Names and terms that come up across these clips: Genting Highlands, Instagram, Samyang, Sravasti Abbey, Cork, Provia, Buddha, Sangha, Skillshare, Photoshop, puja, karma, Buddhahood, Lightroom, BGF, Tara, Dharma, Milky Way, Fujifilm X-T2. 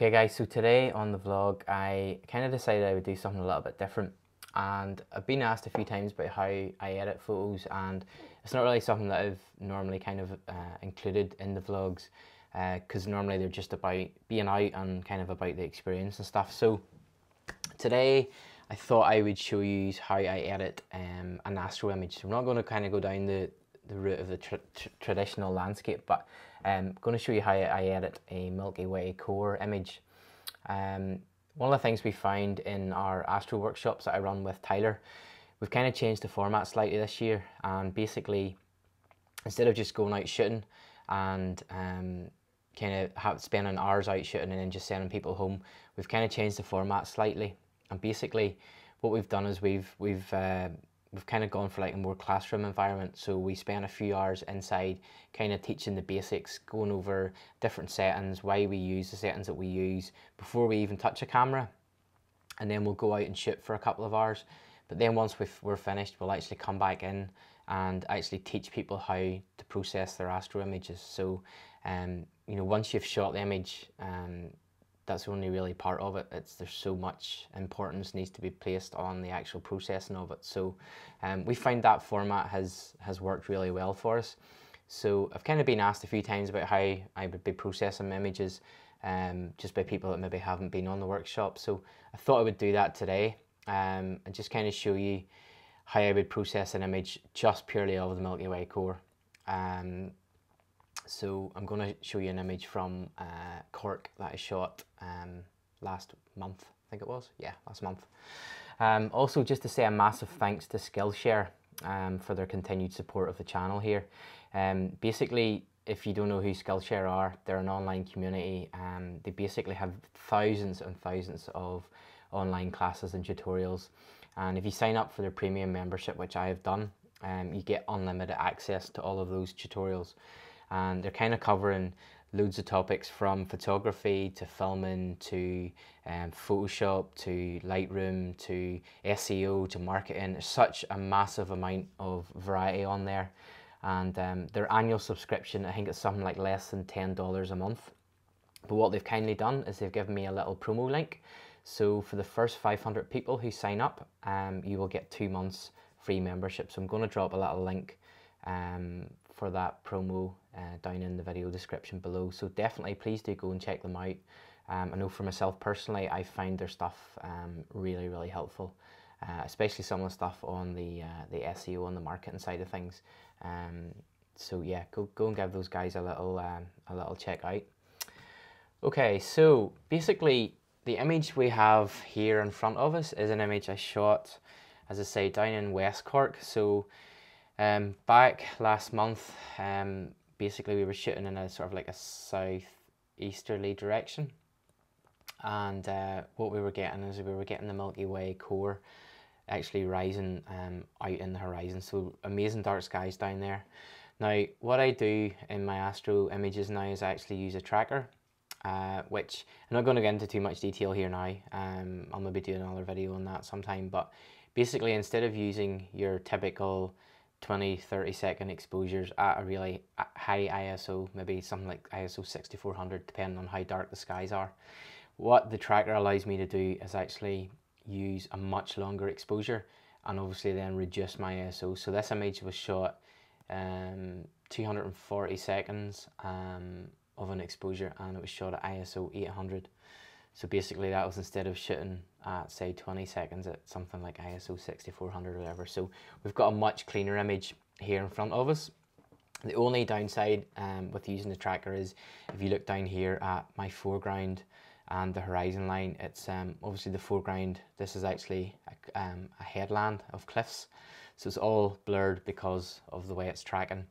Okay guys, so today on the vlog I kind of decided I would do something a little bit different, and I've been asked a few times about how I edit photos, and it's not really something that I've normally kind of included in the vlogs because normally they're just about being out and kind of about the experience and stuff. So today I thought I would show you how I edit an astro image. So I'm not going to kind of go down the route of the traditional landscape, but I'm going to show you how I edit a Milky Way core image. One of the things we found in our astro workshops that I run with Tyler, we've kind of changed the format slightly this year, and basically instead of just going out shooting and kind of spending hours out shooting and then just sending people home, we've kind of changed the format slightly, and basically what we've done is we've kind of gone for like a more classroom environment. So we spend a few hours inside kind of teaching the basics, going over different settings, why we use the settings that we use before we even touch a camera, and then we'll go out and shoot for a couple of hours. But then once we're finished, we'll actually come back in and actually teach people how to process their astro images. So you know, once you've shot the image, that's only really part of it. There's so much importance needs to be placed on the actual processing of it. So we find that format has worked really well for us. So I've kind of been asked a few times about how I would be processing images just by people that maybe haven't been on the workshop. So I thought I would do that today and just kind of show you how I would process an image just purely of the Milky Way core. So I'm going to show you an image from Cork that I shot last month, I think it was. Yeah, last month. Also, just to say a massive thanks to Skillshare for their continued support of the channel here. Basically, if you don't know who Skillshare are, they're an online community. They basically have thousands and thousands of online classes and tutorials. And if you sign up for their premium membership, which I have done, you get unlimited access to all of those tutorials. And they're kind of covering loads of topics from photography to filming to Photoshop to Lightroom to SEO to marketing. There's such a massive amount of variety on there, and their annual subscription, I think it's something like less than $10 a month. But what they've kindly done is they've given me a little promo link. So for the first 500 people who sign up, you will get 2 months free membership. So I'm going to drop a little link for that promo down in the video description below, so definitely please do go and check them out. I know for myself personally, I find their stuff really helpful, especially some of the stuff on the SEO and the marketing side of things. So yeah, go and give those guys a little check out. Okay, so basically the image we have here in front of us is an image I shot, as I say, down in West Cork. So back last month, basically we were shooting in a sort of like a southeasterly direction, and what we were getting is we were getting the Milky Way core actually rising out in the horizon. So amazing dark skies down there. Now what I do in my astro images now is I actually use a tracker, which I'm not going to get into too much detail here now. I'll maybe do another video on that sometime, but basically instead of using your typical 20-30 second exposures at a really high ISO, maybe something like ISO 6400 depending on how dark the skies are, what the tracker allows me to do is actually use a much longer exposure and obviously then reduce my ISO. So this image was shot 240 seconds of an exposure, and it was shot at ISO 800. So basically that was instead of shooting at say 20 seconds at something like ISO 6400 or whatever. So we've got a much cleaner image here in front of us. The only downside with using the tracker is if you look down here at my foreground and the horizon line, it's obviously the foreground, this is actually a headland of cliffs. So it's all blurred because of the way it's tracking.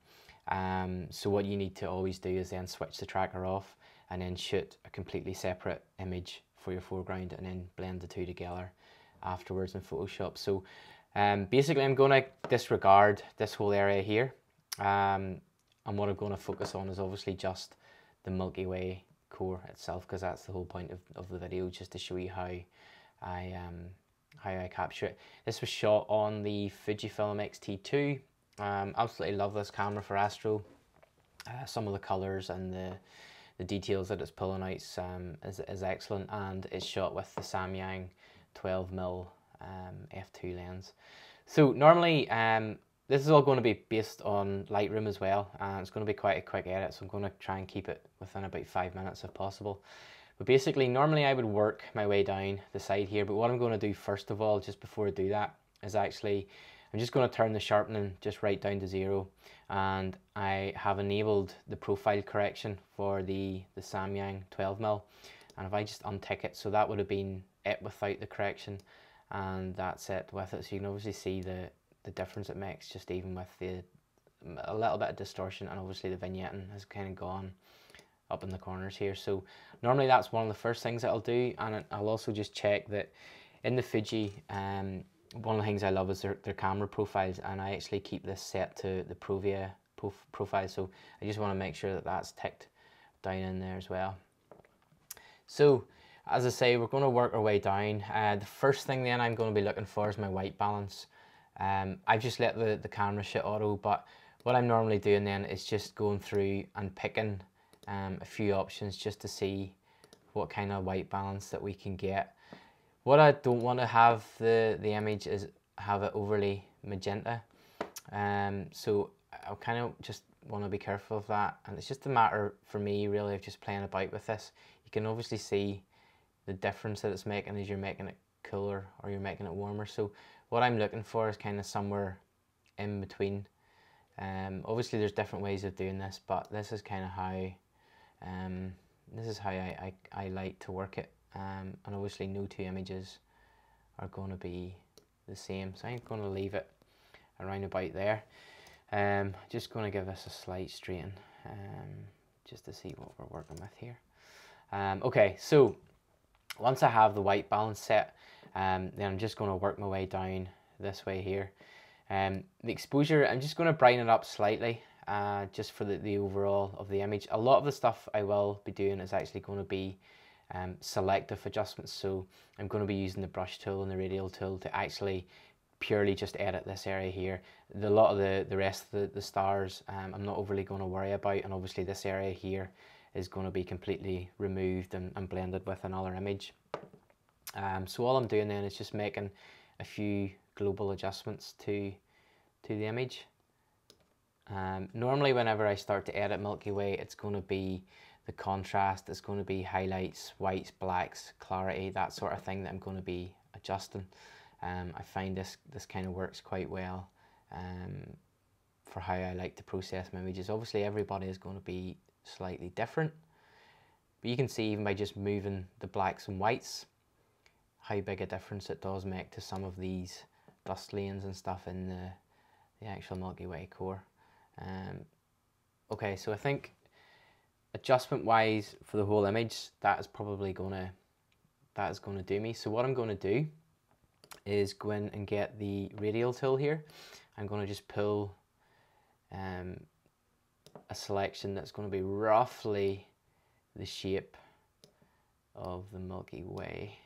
So what you need to always do is then switch the tracker off and then shoot a completely separate image for your foreground and then blend the two together afterwards in Photoshop. So basically I'm going to disregard this whole area here, and what I'm going to focus on is obviously just the Milky Way core itself, because that's the whole point of the video, just to show you how I capture it. This was shot on the Fujifilm X-T2. Absolutely love this camera for astro. Some of the colors and the details that it's pulling out is excellent, and it's shot with the Samyang 12mm f2 lens. So normally this is all going to be based on Lightroom as well, and it's going to be quite a quick edit, so I'm going to try and keep it within about 5 minutes if possible. But basically normally I would work my way down the side here, but what I'm going to do first of all, just before I do that, is actually I'm just going to turn the sharpening just right down to 0, and I have enabled the profile correction for the Samyang 12mm, and if I just untick it, so that would have been it without the correction, and that's it with it. So you can obviously see the difference it makes, just even with a little bit of distortion, and obviously the vignetting has kind of gone up in the corners here. So normally that's one of the first things that I'll do, and I'll also just check that in the Fuji, one of the things I love is their camera profiles, and I actually keep this set to the Provia profile, so I just want to make sure that that's ticked down in there as well. So as I say, we're going to work our way down. The first thing then I'm going to be looking for is my white balance. I've just let the camera shit auto, but what I'm normally doing then is just going through and picking a few options just to see what kind of white balance that we can get. What I don't want to have the image is have it overly magenta, so I kind of just want to be careful of that, and it's just a matter for me really of just playing about with this. You can obviously see the difference that it's making as you're making it cooler or you're making it warmer, so what I'm looking for is kind of somewhere in between. Obviously there's different ways of doing this, but this is kind of how I like to work it. And obviously no two images are going to be the same, so I'm going to leave it around about there. Just going to give this a slight straighten just to see what we're working with here. Okay, so once I have the white balance set, then I'm just going to work my way down this way here. The exposure, I'm just going to brighten it up slightly just for the overall of the image. A lot of the stuff I will be doing is actually going to be selective adjustments, so I'm going to be using the brush tool and the radial tool to actually purely just edit this area here. A lot of the rest of the stars I'm not overly going to worry about, and obviously this area here is going to be completely removed and blended with another image. So all I'm doing then is just making a few global adjustments to the image. Normally whenever I start to edit Milky Way, it's going to be the contrast, it's going to be highlights, whites, blacks, clarity, that sort of thing that I'm going to be adjusting. I find this kind of works quite well for how I like to process my images. Obviously everybody is going to be slightly different, but you can see even by just moving the blacks and whites how big a difference it does make to some of these dust lanes and stuff in the actual Milky Way core. Okay, so I think adjustment wise for the whole image, that is probably going to do me. So what I'm going to do is go in and get the radial tool here. I'm going to just pull a selection that's going to be roughly the shape of the Milky Way.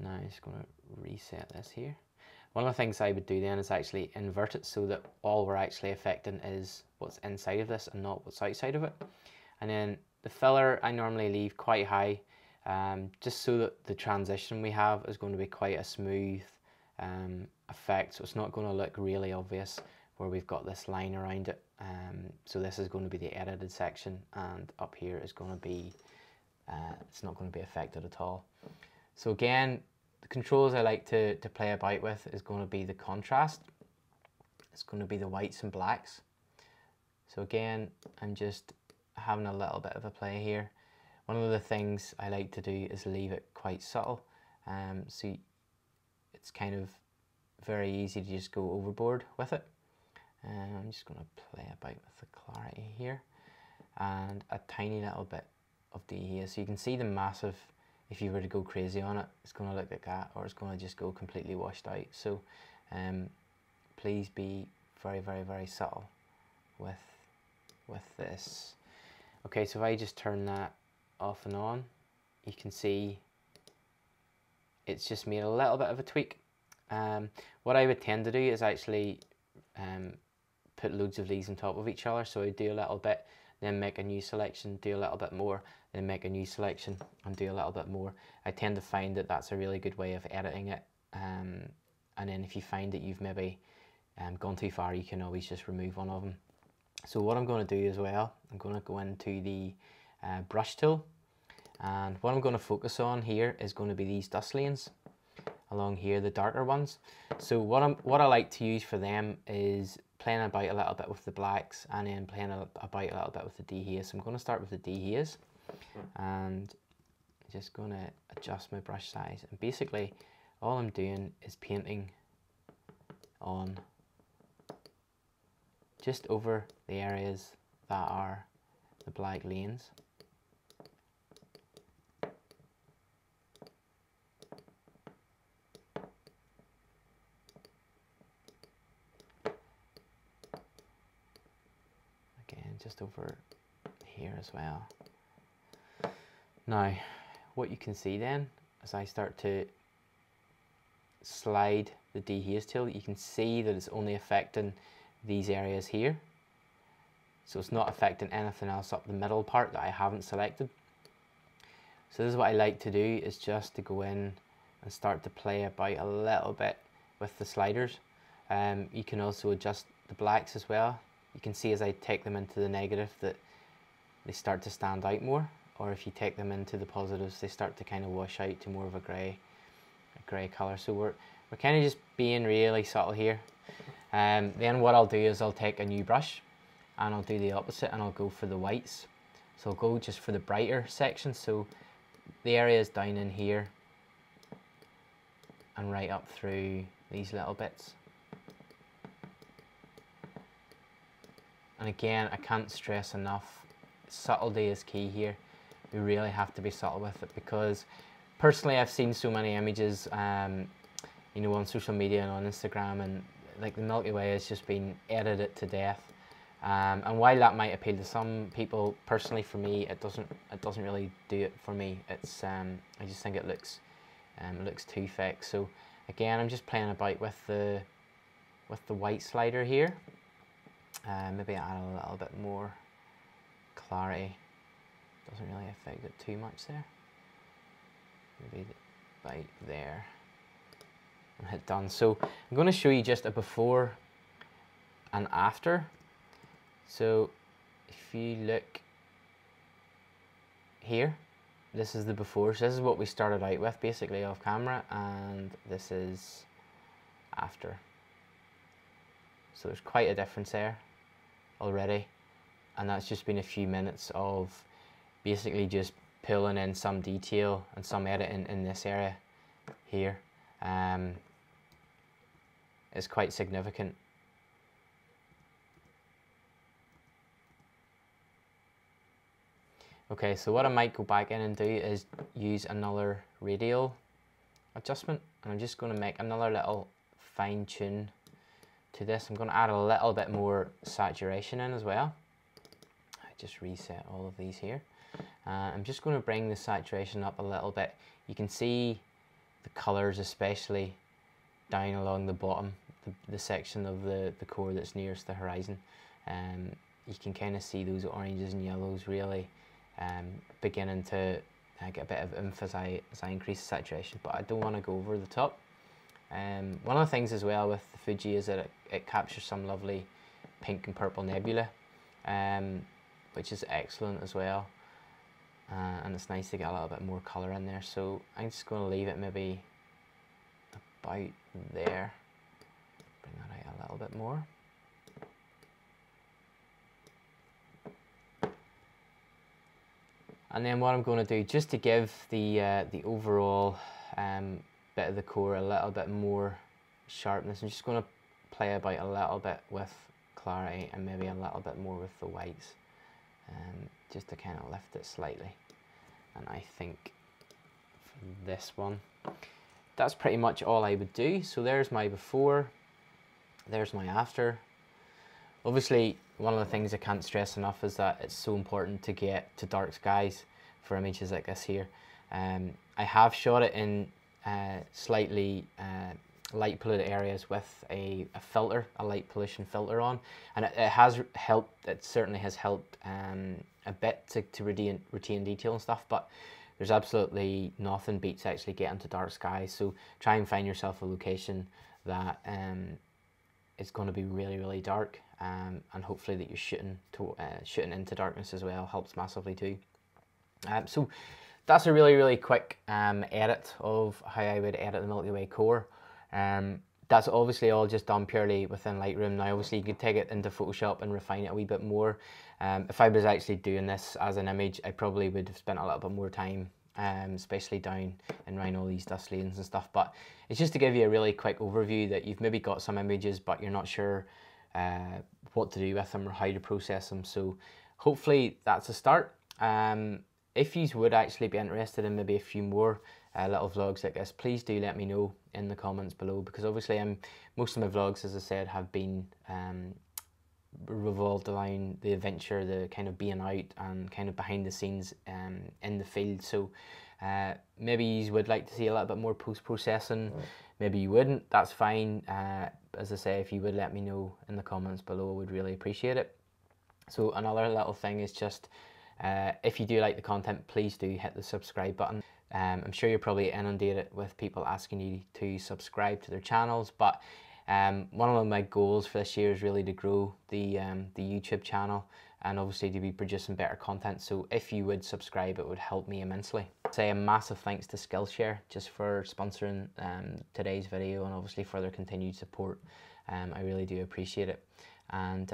Now I'm just going to reset this here. One of the things I would do then is actually invert it so that all we're actually affecting is what's inside of this and not what's outside of it. And then the filler I normally leave quite high, just so that the transition we have is going to be quite a smooth effect, so it's not going to look really obvious where we've got this line around it. So this is going to be the edited section, and up here is going to be, it's not going to be affected at all. So again, the controls I like to play about with is going to be the contrast. It's going to be the whites and blacks. So again, I'm just having a little bit of a play here. One of the things I like to do is leave it quite subtle. So it's kind of very easy to just go overboard with it. I'm just going to play about with the clarity here. And a tiny little bit of D here. So you can see the massive, if you were to go crazy on it, it's going to look like that, or it's going to just go completely washed out. So please be very, very, very subtle with this. Okay, so if I just turn that off and on, you can see it's just made a little bit of a tweak. What I would tend to do is actually put loads of these on top of each other. So I do a little bit, then make a new selection, do a little bit more, then make a new selection and do a little bit more. I tend to find that that's a really good way of editing it. And then if you find that you've maybe gone too far, you can always just remove one of them. So what I'm going to do as well, I'm going to go into the brush tool, and what I'm going to focus on here is going to be these dust lanes along here, the darker ones. So what I like to use for them is playing about a little bit with the blacks and then playing about a little bit with the dehaze. So I'm going to start with the dehaze, and just going to adjust my brush size, and basically all I'm doing is painting on just over the areas that are the black lanes. Again, just over here as well. Now, what you can see then, as I start to slide the dehaze tool, you can see that it's only affecting these areas here, so it's not affecting anything else up the middle part that I haven't selected. So this is what I like to do, is just to go in and start to play about a little bit with the sliders. You can also adjust the blacks as well. You can see as I take them into the negative that they start to stand out more, or if you take them into the positives they start to kind of wash out to more of a grey colour. So we're kind of just being really subtle here. Then what I'll do is I'll take a new brush and I'll do the opposite, and I'll go for the whites. So I'll go just for the brighter section, so the areas down in here and right up through these little bits. And again, I can't stress enough, subtlety is key here. We really have to be subtle with it, because personally I've seen so many images you know, on social media and on Instagram, and like the Milky Way has just been edited to death. And while that might appeal to some people, personally for me it doesn't really do it for me. It's I just think it looks too fake. So again, I'm just playing about with the white slider here. Maybe add a little bit more clarity. Doesn't really affect it too much there. Maybe right there. And hit done. So I'm going to show you just a before and after. So if you look here, this is the before. So this is what we started out with basically off camera, and this is after. So there's quite a difference there already, and that's just been a few minutes of basically just pulling in some detail and some editing in this area here. It's quite significant. Okay, so what I might go back in and do is use another radial adjustment, and I'm just going to make another little fine tune to this. I'm going to add a little bit more saturation in as well. I just reset all of these here. I'm just going to bring the saturation up a little bit. You can see the colours, especially down along the bottom, the section of the core that's nearest the horizon. You can kind of see those oranges and yellows really beginning to get a bit of oomph as I increase the saturation, but I don't want to go over the top. One of the things as well with the Fuji is that it captures some lovely pink and purple nebula, which is excellent as well. And it's nice to get a little bit more colour in there, so I'm just going to leave it maybe about there. Bring that out a little bit more. And then what I'm going to do, just to give the overall bit of the core a little bit more sharpness, I'm just going to play about a little bit with clarity and maybe a little bit more with the whites. Just to kind of lift it slightly. And I think for this one, that's pretty much all I would do. So there's my before, there's my after. Obviously, one of the things I can't stress enough is that it's so important to get to dark skies for images like this here. I have shot it in slightly light polluted areas with a filter, a light pollution filter on, and it has helped. It certainly has helped a bit to retain detail and stuff, but there's absolutely nothing beats actually getting to dark skies. So try and find yourself a location that is going to be really, really dark, and hopefully that you're shooting into darkness as well helps massively too. So that's a really, really quick edit of how I would edit the Milky Way core. That's obviously all just done purely within Lightroom. Now obviously you could take it into Photoshop and refine it a wee bit more. If I was actually doing this as an image, I probably would have spent a little bit more time, especially down and around all these dust lanes and stuff, but it's just to give you a really quick overview that you've maybe got some images but you're not sure what to do with them or how to process them. So hopefully that's a start. If you would actually be interested in maybe a few more little vlogs like this, please do let me know in the comments below, because obviously most of my vlogs, as I said, have been revolved around the adventure, the kind of being out and kind of behind the scenes in the field. So maybe you would like to see a little bit more post-processing, maybe you wouldn't, that's fine. As I say, if you would let me know in the comments below, I would really appreciate it. So another little thing is just, if you do like the content, please do hit the subscribe button. I'm sure you're probably inundated with people asking you to subscribe to their channels, but one of my goals for this year is really to grow the YouTube channel and obviously to be producing better content. So if you would subscribe, it would help me immensely. I'd say a massive thanks to Skillshare just for sponsoring today's video and obviously for their continued support. I really do appreciate it. And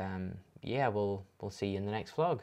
yeah, we'll see you in the next vlog.